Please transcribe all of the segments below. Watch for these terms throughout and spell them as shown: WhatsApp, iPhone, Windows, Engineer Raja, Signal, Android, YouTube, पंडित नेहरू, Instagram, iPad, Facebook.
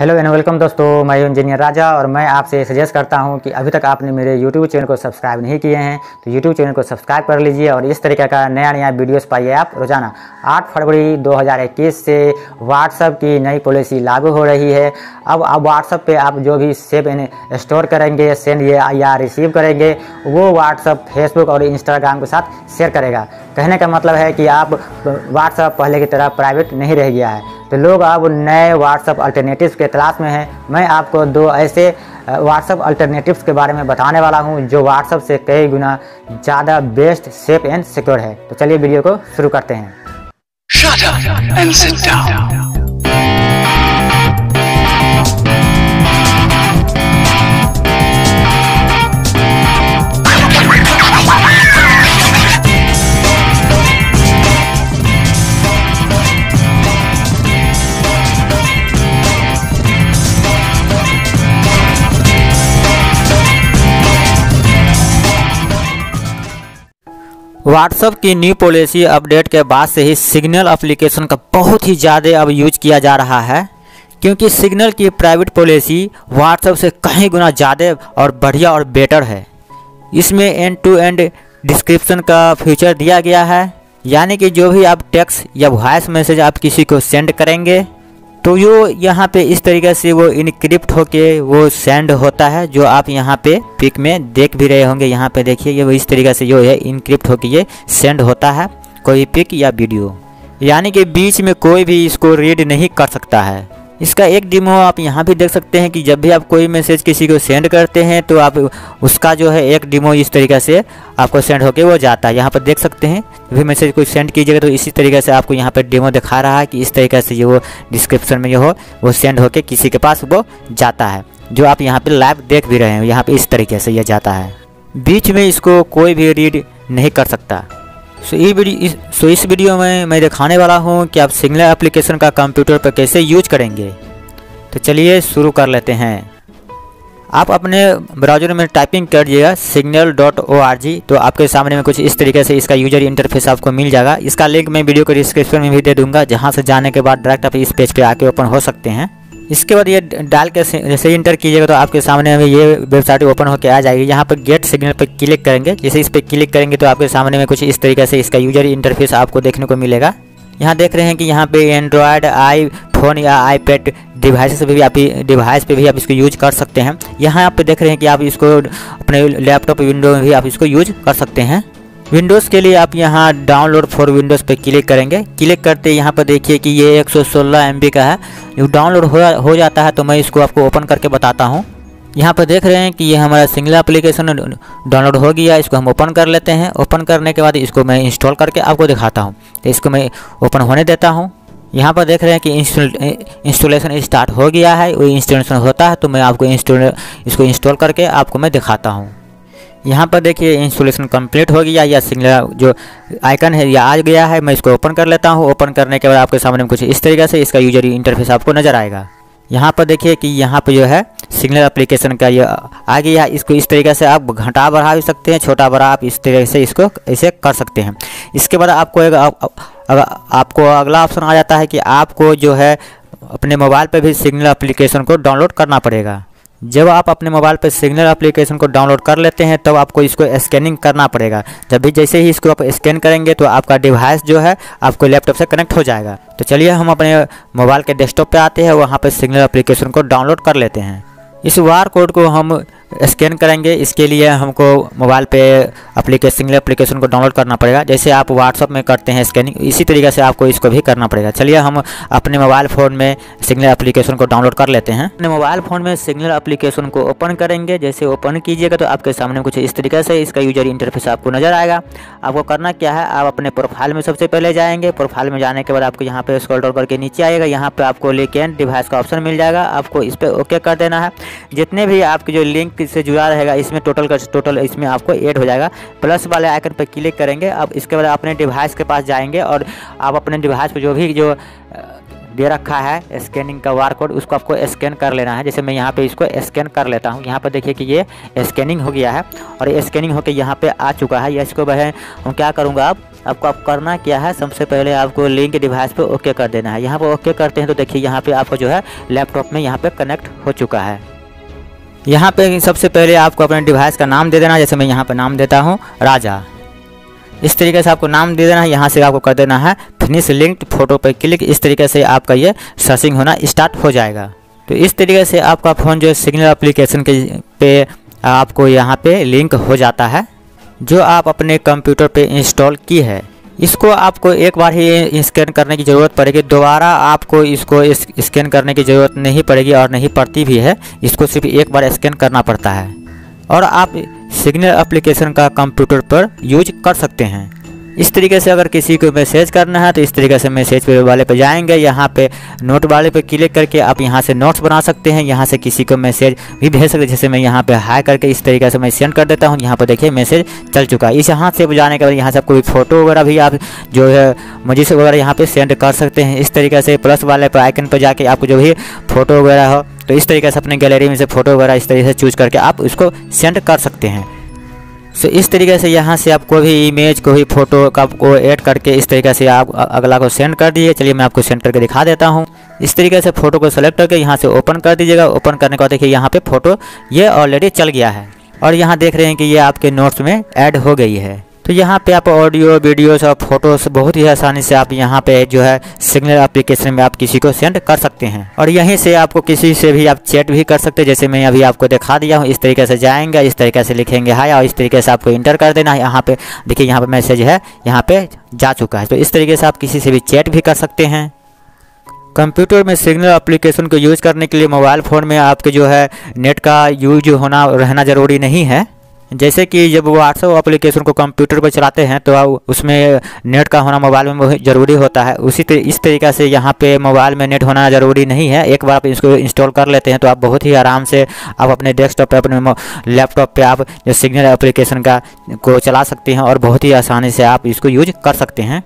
Hello and welcome दोस्तों, मैं engineer राजा और मैं आपसे सजेस्ट करता हूं कि अभी तक आपने मेरे यूट्यूब चैनल को सब्सक्राइब नहीं किए हैं तो यूट्यूब चैनल को सब्सक्राइब कर लीजिए और इस तरीके का नया नया वीडियोस पाइए आप रोज़ाना। 8 फरवरी 2021 से व्हाट्सएप की नई पॉलिसी लागू हो रही है। अब व्हाट्सएप पर आप जो भी सेव एंड स्टोर करेंगे, सेंड या रिसीव करेंगे, वो व्हाट्सएप, फेसबुक और इंस्टाग्राम के साथ शेयर करेगा। कहने का मतलब है कि आप व्हाट्सएप पहले की तरह प्राइवेट नहीं रह गया है, तो लोग अब नए व्हाट्सएप अल्टरनेटिव्स के तलाश में हैं। मैं आपको 2 ऐसे व्हाट्सएप अल्टरनेटिव्स के बारे में बताने वाला हूं जो व्हाट्सएप से कई गुना ज़्यादा बेस्ट, सेफ एंड सिक्योर है। तो चलिए वीडियो को शुरू करते हैं। Shut up and sit down. WhatsApp की न्यू पॉलिसी अपडेट के बाद से ही सिग्नल एप्लीकेशन का बहुत ही ज़्यादा अब यूज किया जा रहा है, क्योंकि सिग्नल की प्राइवेट पॉलिसी व्हाट्सएप से कहीं गुना ज़्यादा और बढ़िया और बेटर है। इसमें एंड टू एंड डिस्क्रिप्शन का फीचर दिया गया है, यानी कि जो भी आप टेक्स्ट या वॉइस मैसेज आप किसी को सेंड करेंगे तो यो यहाँ पे इस तरीके से वो इनक्रिप्ट होके वो सेंड होता है, जो आप यहाँ पे पिक में देख भी रहे होंगे। यहाँ पे देखिए ये वो इस तरीके से जो है इनक्रिप्ट होके ये सेंड होता है कोई पिक या वीडियो, यानी कि बीच में कोई भी इसको रीड नहीं कर सकता है। इसका एक डेमो आप यहाँ भी देख सकते हैं कि जब भी आप कोई मैसेज किसी को सेंड करते हैं तो आप उसका जो है एक डेमो इस तरीके से आपको सेंड होके वो जाता है। यहाँ पर देख सकते हैं भी मैसेज कोई सेंड कीजिएगा तो इसी तरीके से आपको यहाँ पर डेमो दिखा रहा है कि इस तरीके से ये वो डिस्क्रिप्शन में ये हो वो सेंड होके किसी के पास वो जाता है, जो आप यहाँ पर लाइव देख भी रहे हैं। यहाँ पर इस तरीके से यह जाता है, बीच में इसको कोई भी रीड नहीं कर सकता। इस वीडियो में मैं दिखाने वाला हूं कि आप सिग्नल एप्लीकेशन का कंप्यूटर पर कैसे यूज करेंगे। तो चलिए शुरू कर लेते हैं। आप अपने ब्राउज़र में टाइपिंग करिएगा signal.org, तो आपके सामने में कुछ इस तरीके से इसका यूजर इंटरफेस आपको मिल जाएगा। इसका लिंक मैं वीडियो को डिस्क्रिप्शन में भी दे दूंगा, जहां से जाने के बाद डायरेक्ट आप इस पेज पर आके ओपन हो सकते हैं। इसके बाद ये डाल के जैसे इंटर कीजिएगा तो आपके सामने में ये वेबसाइट ओपन होकर आ जाएगी। यहाँ पर गेट सिग्नल पर क्लिक करेंगे, जैसे इस पर क्लिक करेंगे तो आपके सामने में कुछ इस तरीके से इसका यूजर इंटरफेस आपको देखने को मिलेगा। यहाँ देख रहे हैं कि यहाँ पे एंड्रॉयड, आईफोन या आईपैड डिवाइस पे भी आप इसको यूज कर सकते हैं। यहाँ पे देख रहे हैं कि आप इसको अपने लैपटॉप विंडो में भी आप इसको यूज कर सकते हैं। विंडोज़ के लिए आप यहाँ डाउनलोड फॉर विंडोज़ पर क्लिक करेंगे। क्लिक करते यहाँ पर देखिए कि ये 116 MB का है, जो डाउनलोड हो जाता है। तो मैं इसको आपको ओपन करके बताता हूँ। यहाँ पर देख रहे हैं कि ये हमारा सिंगल एप्लीकेशन डाउनलोड हो गया। इसको हम ओपन कर लेते हैं। ओपन करने के बाद इसको मैं इंस्टॉल करके आपको दिखाता हूँ। तो इसको मैं ओपन होने देता हूँ। यहाँ पर देख रहे हैं कि इंस्टॉलेशन स्टार्ट हो गया है, वो इंस्टॉलेशन होता है। तो मैं आपको इसको इंस्टॉल करके आपको मैं दिखाता हूँ। यहाँ पर देखिए इंस्टॉलेशन कंप्लीट हो गया, या सिग्नल जो आइकन है या आ गया है। मैं इसको ओपन कर लेता हूँ। ओपन करने के बाद आपके सामने कुछ इस तरीके से इसका यूजर इंटरफेस आपको नज़र आएगा। यहाँ पर देखिए कि यहाँ पर जो है सिग्नल एप्लीकेशन का ये आ गया। इसको इस तरीके से आप घटा बढ़ा भी सकते हैं, छोटा बड़ा आप इस तरीके से इसको ऐसे कर सकते हैं। इसके बाद आपको अगला ऑप्शन आ जाता है कि आपको जो है अपने मोबाइल पर भी सिग्नल एप्लीकेशन को डाउनलोड करना पड़ेगा। जब आप अपने मोबाइल पर सिग्नल एप्लीकेशन को डाउनलोड कर लेते हैं तब तो आपको इसको स्कैनिंग करना पड़ेगा। जब भी जैसे ही इसको आप स्कैन करेंगे तो आपका डिवाइस जो है आपको लैपटॉप से कनेक्ट हो जाएगा। तो चलिए हम अपने मोबाइल के डेस्कटॉप पे आते हैं, वहाँ पर सिग्नल एप्लीकेशन को डाउनलोड कर लेते हैं। इस क्यूआर कोड को हम स्कैन करेंगे। इसके लिए हमको मोबाइल पे सिग्नल एप्लीकेशन को डाउनलोड करना पड़ेगा। जैसे आप व्हाट्सअप में करते हैं स्कैनिंग, इसी तरीके से आपको इसको भी करना पड़ेगा। चलिए हम अपने मोबाइल फ़ोन में सिग्नल एप्लीकेशन को डाउनलोड कर लेते हैं। अपने मोबाइल फ़ोन में सिग्नल एप्लीकेशन को ओपन करेंगे। जैसे ओपन कीजिएगा तो आपके सामने कुछ इस तरीके से इसका यूजर इंटरफेस आपको नज़र आएगा। आपको करना क्या है, आप अपने प्रोफाइल में सबसे पहले जाएंगे। प्रोफाइल में जाने के बाद आपको यहाँ पर स्क्रॉल डाउन करके नीचे आएगा। यहाँ पर आपको लिंक एंड डिवाइस का ऑप्शन मिल जाएगा, आपको इस पर ओके कर देना है। जितने भी आपके जो लिंक से जुड़ा रहेगा इसमें टोटल इसमें आपको ऐड हो जाएगा। प्लस वाले आइकन पर क्लिक करेंगे। अब इसके बाद अपने डिवाइस के पास जाएंगे और आप अपने डिवाइस पर जो दे रखा है स्कैनिंग का बार कोड, उसको आपको स्कैन कर लेना है। जैसे मैं यहाँ पे इसको स्कैन कर लेता हूँ। यहाँ पर देखिए कि ये स्कैनिंग हो गया है और स्कैनिंग होकर यहाँ पे आ चुका है। इसको मैं क्या करूँगा, आप आपको आप करना क्या है, सबसे पहले आपको लिंक डिवाइस पे ओके कर देना है। यहाँ पर ओके करते हैं तो देखिए यहाँ पे आपको जो है लैपटॉप में यहाँ पे कनेक्ट हो चुका है। यहाँ पे सबसे पहले आपको अपने डिवाइस का नाम दे देना, जैसे मैं यहाँ पर नाम देता हूँ राजा। इस तरीके से आपको नाम दे देना है। यहाँ से आपको कर देना है फिनिश लिंक्ड फोटो पर क्लिक। इस तरीके से आपका ये सर्चिंग होना स्टार्ट हो जाएगा। तो इस तरीके से आपका फ़ोन जो है सिग्नल एप्लीकेशन के पे आपको यहाँ पे लिंक हो जाता है, जो आप अपने कंप्यूटर पे इंस्टॉल की है। इसको आपको एक बार ही स्कैन करने की ज़रूरत पड़ेगी, दोबारा आपको इसको स्कैन करने की ज़रूरत नहीं पड़ेगी और नहीं पड़ती भी है। इसको सिर्फ एक बार स्कैन करना पड़ता है और आप सिग्नल एप्लीकेशन का कंप्यूटर पर यूज कर सकते हैं। इस तरीके से अगर किसी को मैसेज करना है तो इस तरीके से मैसेज वाले पे जाएंगे, यहाँ पे नोट वाले पे क्लिक करके आप यहाँ से नोट्स बना सकते हैं। यहाँ से किसी को मैसेज भी भेज सकते हैं, जैसे मैं यहाँ पे हाई करके इस तरीके से मैं सेंड कर देता हूँ। यहाँ पर देखिए मैसेज चल चुका है। इस हाथ से जाने के बाद यहाँ से आप कोई फ़ोटो वगैरह भी आप जो है मुझे वगैरह यहाँ पर सेंड कर सकते हैं। इस तरीके से प्लस वाले पर आइकन पर जाके आपको जो भी फ़ोटो वगैरह हो तो इस तरीके से अपने गैलरी में से फ़ोटो वगैरह इस तरीके से चूज करके आप उसको सेंड कर सकते हैं। सो इस तरीके से यहाँ से आप कोई भी इमेज कोई फ़ोटो का को ऐड करके इस तरीके से आप अगला को सेंड कर दीजिए। चलिए मैं आपको सेंड करके दिखा देता हूँ। इस तरीके से फ़ोटो को सेलेक्ट करके यहाँ से ओपन कर दीजिएगा। ओपन करने के बाद देखिए यहाँ पे फ़ोटो ये ऑलरेडी चल गया है और यहाँ देख रहे हैं कि ये आपके नोट्स में ऐड हो गई है। तो यहाँ पे आप ऑडियो वीडियोस और फोटोस बहुत ही आसानी से आप यहाँ पे जो है सिग्नल एप्लीकेशन में आप किसी को सेंड कर सकते हैं और यहीं से आपको किसी से भी आप चैट भी कर सकते हैं, जैसे मैं अभी आपको दिखा दिया हूँ। इस तरीके से जाएंगे, इस तरीके से लिखेंगे हाय और इस तरीके से आपको इंटर कर देना है। यहाँ पे देखिए यहाँ पर मैसेज है, यहाँ पर जा चुका है। तो इस तरीके से आप किसी से भी चैट भी कर सकते हैं। कंप्यूटर में सिग्नल एप्लीकेशन को यूज़ करने के लिए मोबाइल फ़ोन में आपके जो है नेट का यूज होना रहना ज़रूरी नहीं है। जैसे कि जब व्हाट्सएप एप्लीकेशन को कंप्यूटर पर चलाते हैं तो उसमें नेट का होना मोबाइल में ज़रूरी होता है, उसी इस तरीक़े से यहाँ पे मोबाइल में नेट होना ज़रूरी नहीं है। एक बार आप इसको इंस्टॉल कर लेते हैं तो आप बहुत ही आराम से आप अपने डेस्कटॉप पे अपने लैपटॉप पे आप जो सिग्नल एप्लीकेशन को चला सकते हैं और बहुत ही आसानी से आप इसको यूज कर सकते हैं।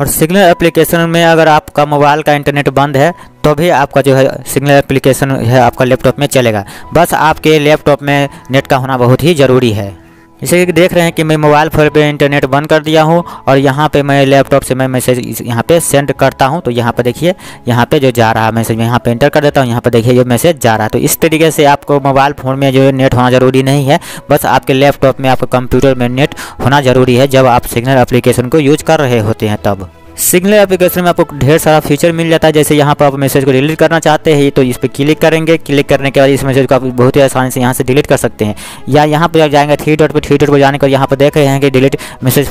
और सिग्नल एप्लीकेशन में अगर आपका मोबाइल का इंटरनेट बंद है तो भी आपका जो है सिग्नल एप्लीकेशन है आपका लैपटॉप में चलेगा, बस आपके लैपटॉप में नेट का होना बहुत ही ज़रूरी है। जैसे कि देख रहे हैं कि मैं मोबाइल फ़ोन पे इंटरनेट बंद कर दिया हूँ और यहाँ पे मैं लैपटॉप से मैं मैसेज यहाँ पे सेंड करता हूँ। तो यहाँ पे देखिए यहाँ पे जो जा रहा है मैसेज मैं यहाँ पे इंटर कर देता हूँ। यहाँ पे देखिए ये मैसेज जा रहा है। तो इस तरीके से आपको मोबाइल फ़ोन में जो नेट होना ज़रूरी नहीं है, बस आपके लैपटॉप में आपके कंप्यूटर में नेट होना ज़रूरी है जब आप सिग्नल एप्लीकेशन को यूज़ कर रहे होते हैं। तब सिग्नल एप्लीकेशन में आपको ढेर सारा फीचर मिल जाता है। जैसे यहाँ पर आप मैसेज को डिलीट करना चाहते हैं तो इस पर क्लिक करेंगे, क्लिक करने के बाद इस मैसेज को आप बहुत ही आसानी से यहाँ से डिलीट कर सकते हैं। या यहाँ पर जाएंगे थ्री डॉट पर जाने के बाद यहाँ पर देख रहे हैं कि डिलीट मैसेज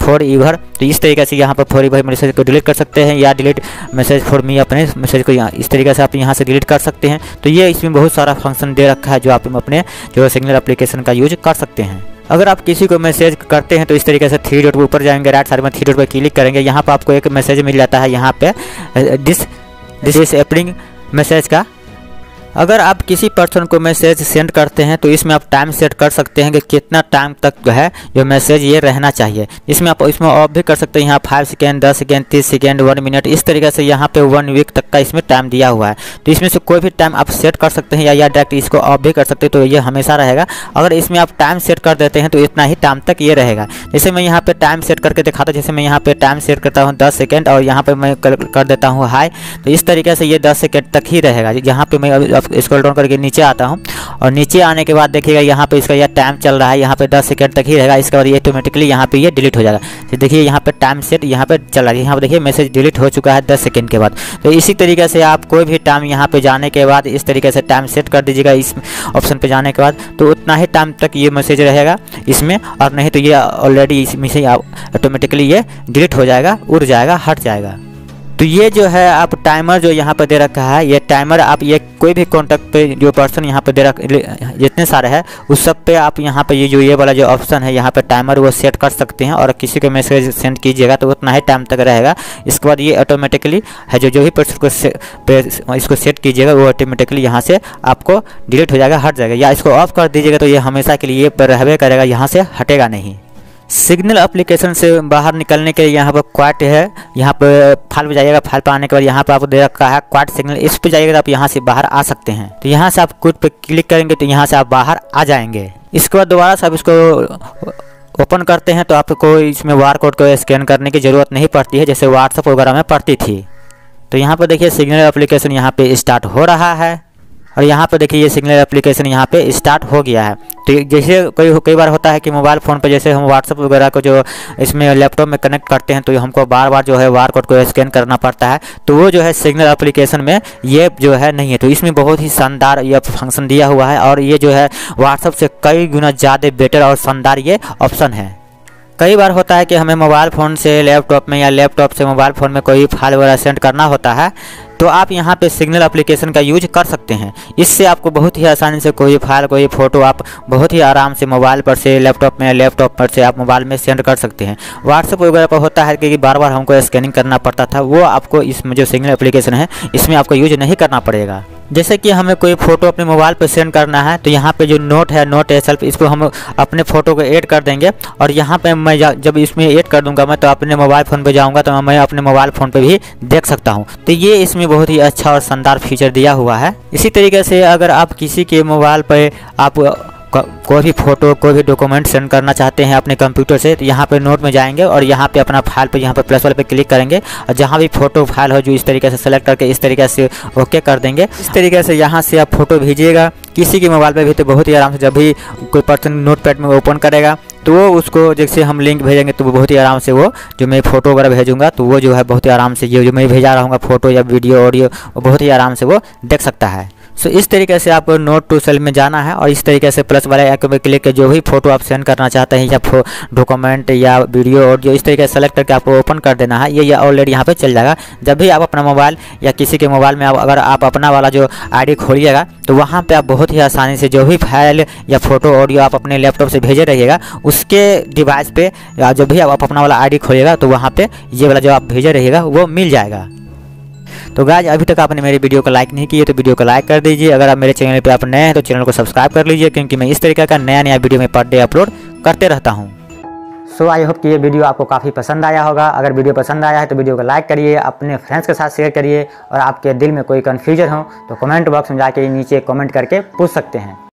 फॉर ईवर, तो इस तरीके से यहाँ पर फॉर ईवर मैसेज को डिलीट कर सकते हैं या डिलीट मैसेज फॉर मी अपने मैसेज को इस तरीके से आप यहाँ से डिलीट कर सकते हैं। तो ये इसमें बहुत सारा फंक्शन दे रखा है जो आप अपने जो सिग्नल एप्लीकेशन का यूज कर सकते हैं। अगर आप किसी को मैसेज करते हैं तो इस तरीके से थ्री डॉट पर ऊपर जाएंगे, राइट साइड में थ्री डॉट पर क्लिक करेंगे। यहाँ पर आपको एक मैसेज मिल जाता है यहाँ पे डिसेबलिंग मैसेज का। अगर आप किसी पर्सन को मैसेज सेंड करते हैं तो इसमें आप टाइम सेट कर सकते हैं कि कितना टाइम तक जो है जो मैसेज ये रहना चाहिए। इसमें आप इसमें ऑफ भी कर सकते हैं। यहाँ 5 सेकेंड, 10 सेकेंड, 30 सेकेंड, 1 मिनट, इस तरीके से यहाँ पे 1 वीक तक का इसमें टाइम दिया हुआ है। तो इसमें से कोई भी टाइम आप सेट कर सकते हैं या डायरेक्ट इसको ऑफ भी कर सकते हैं। तो ये हमेशा रहेगा। अगर इसमें आप टाइम सेट कर देते हैं तो इतना ही टाइम तक ये रहेगा। जैसे मैं यहाँ पर टाइम सेट करके दिखाता हूँ, जैसे मैं यहाँ पर टाइम सेट करता हूँ 10 सेकेंड और यहाँ पर मैं कर देता हूँ हाई, तो इस तरीके से ये 10 सेकेंड तक ही रहेगा। यहाँ पर मैं स्क्रॉल डाउन करके नीचे आता हूं और नीचे आने के बाद देखिएगा यहाँ पे इसका यह टाइम चल रहा है, यहाँ पे 10 सेकंड तक ही रहेगा। इसके बाद ये ऑटोमेटिकली यहाँ पे ये डिलीट हो जाएगा। तो देखिए यहाँ पे टाइम सेट यहाँ पे चल रहा है। यहाँ पे देखिए मैसेज डिलीट हो चुका है 10 सेकंड के बाद। तो इसी तरीके से आप कोई भी टाइम यहाँ पे जाने के बाद इस तरीके से टाइम सेट कर दीजिएगा इस ऑप्शन पर जाने के बाद, तो उतना ही टाइम तक ये मैसेज रहेगा इसमें, और नहीं तो ये ऑलरेडी इसमें से ऑटोमेटिकली ये डिलीट हो जाएगा, उड़ जाएगा, हट जाएगा। तो ये जो है आप टाइमर जो यहाँ पर दे रखा है, ये टाइमर आप ये कोई भी कॉन्टैक्ट पे जो पर्सन यहाँ पर दे रख जितने सारे हैं उस सब पे आप यहाँ पे ये जो ये वाला जो ऑप्शन है यहाँ पे टाइमर वो सेट कर सकते हैं और किसी को मैसेज सेंड कीजिएगा तो उतना ही टाइम तक रहेगा। इसके बाद ये ऑटोमेटिकली है जो भी पर्सन को इसको सेट कीजिएगा वो ऑटोमेटिकली यहाँ से आपको डिलीट हो जाएगा, हट जाएगा। या इसको ऑफ कर दीजिएगा तो ये हमेशा के लिए रहबे करेगा, यहाँ से हटेगा नहीं। सिग्नल एप्लीकेशन से बाहर निकलने के लिए यहाँ पर क्वाट है, यहाँ पर फाइल पर जाइएगा। फाइल पर आने के बाद यहाँ पर आपको दे रखा है क्वाट सिग्नल, इस पर जाइएगा तो आप यहाँ से बाहर आ सकते हैं। तो यहाँ से आप क्विट पर क्लिक करेंगे तो यहाँ से आप बाहर आ जाएंगे। इसके बाद दोबारा से आप इसको ओपन करते हैं तो आपको इसमें बारकोड को स्कैन करने की ज़रूरत नहीं पड़ती है जैसे व्हाट्सअप वगैरह में पड़ती थी। तो यहाँ पर देखिए सिग्नल एप्लीकेशन यहाँ पे स्टार्ट हो रहा है और यहाँ पर देखिए ये सिग्नल एप्लीकेशन यहाँ पे स्टार्ट हो गया है। तो जैसे कई बार होता है कि मोबाइल फ़ोन पर जैसे हम व्हाट्सअप वगैरह को जो इसमें लैपटॉप में कनेक्ट करते हैं तो हमको बार बार जो है बार कोड को स्कैन करना पड़ता है, तो वो जो है सिग्नल एप्लीकेशन में ये जो है नहीं है। तो इसमें बहुत ही शानदार ये फंक्शन दिया हुआ है और ये जो है व्हाट्सअप से कई गुना ज़्यादा बेटर और शानदार ये ऑप्शन है। कई बार होता है कि हमें मोबाइल फ़ोन से लैपटॉप में या लैपटॉप से मोबाइल फ़ोन में कोई फाइल वगैरह सेंड करना होता है, तो आप यहाँ पे सिग्नल एप्लीकेशन का यूज कर सकते हैं। इससे आपको बहुत ही आसानी से कोई फाइल कोई फ़ोटो आप बहुत ही आराम से मोबाइल पर से लैपटॉप में, लैपटॉप पर से आप मोबाइल में सेंड कर सकते हैं। व्हाट्सएप वगैरह पर होता है कि बार बार हमको स्कैनिंग करना पड़ता था, वो आपको इसमें जो सिग्नल एप्लीकेशन है इसमें आपको यूज नहीं करना पड़ेगा। जैसे कि हमें कोई फ़ोटो अपने मोबाइल पर सेंड करना है तो यहाँ पे जो नोट है, नोट है सेल्फ, इसको हम अपने फ़ोटो को ऐड कर देंगे और यहाँ पे मैं जब इसमें ऐड कर दूंगा मैं तो अपने मोबाइल फ़ोन पे जाऊँगा तो मैं अपने मोबाइल फ़ोन पे भी देख सकता हूँ। तो ये इसमें बहुत ही अच्छा और शानदार फीचर दिया हुआ है। इसी तरीके से अगर आप किसी के मोबाइल पर आप कोई भी फ़ोटो कोई भी डॉक्यूमेंट सेंड करना चाहते हैं अपने कंप्यूटर से तो यहाँ पे नोट में जाएंगे और यहाँ पे अपना फाइल पे यहाँ पे प्लस वाले पे क्लिक करेंगे और जहाँ भी फ़ोटो फाइल हो जो इस तरीके से सेलेक्ट करके इस तरीके से ओके कर देंगे। इस तरीके से यहाँ से आप फ़ोटो भेजिएगा किसी के मोबाइल पे भी तो बहुत ही आराम से जब भी कोई पर्सन नोटपैड में ओपन करेगा तो वो उसको जैसे हम लिंक भेजेंगे तो वो बहुत ही आराम से वो जो मैं फ़ोटो वगैरह भेजूँगा तो वो जो है बहुत ही आराम से ये जो मैं भेजा रहा हूँ फ़ोटो या वीडियो ऑडियो बहुत ही आराम से वो देख सकता है। सो इस तरीके से आपको नोट टू सेल्फ में जाना है और इस तरीके से प्लस वाले आइकन पे क्लिक करके जो भी फ़ोटो आप सेंड करना चाहते हैं या डॉक्यूमेंट या वीडियो ऑडियो इस तरीके से सेलेक्ट करके आपको ओपन कर देना है। ये ऑलरेडी यहाँ पे चल जाएगा। जब भी आप अपना मोबाइल या किसी के मोबाइल में अगर आप अपना वाला जो ID खोलिएगा तो वहाँ पर आप बहुत ही आसानी से जो भी फाइल या फ़ोटो ऑडियो आप अपने लैपटॉप से भेजे रहिएगा उसके डिवाइस पे जब भी आप अपना वाला ID खोलिएगा तो वहाँ पर ये वाला जो आप भेजे रहिएगा वो मिल जाएगा। तो गाइज अभी तक आपने मेरी वीडियो को लाइक नहीं किया तो वीडियो को लाइक कर दीजिए। अगर आप मेरे चैनल पे आप नए हैं तो चैनल को सब्सक्राइब कर लीजिए क्योंकि मैं इस तरीके का नया नया वीडियो मैं पर डे अपलोड करते रहता हूँ। सो आई होप कि ये वीडियो आपको काफ़ी पसंद आया होगा। अगर वीडियो पसंद आया है तो वीडियो को लाइक करिए, अपने फ्रेंड्स के साथ शेयर करिए और आपके दिल में कोई कन्फ्यूजन हो तो कमेंट बॉक्स में जाके नीचे कमेंट करके पूछ सकते हैं।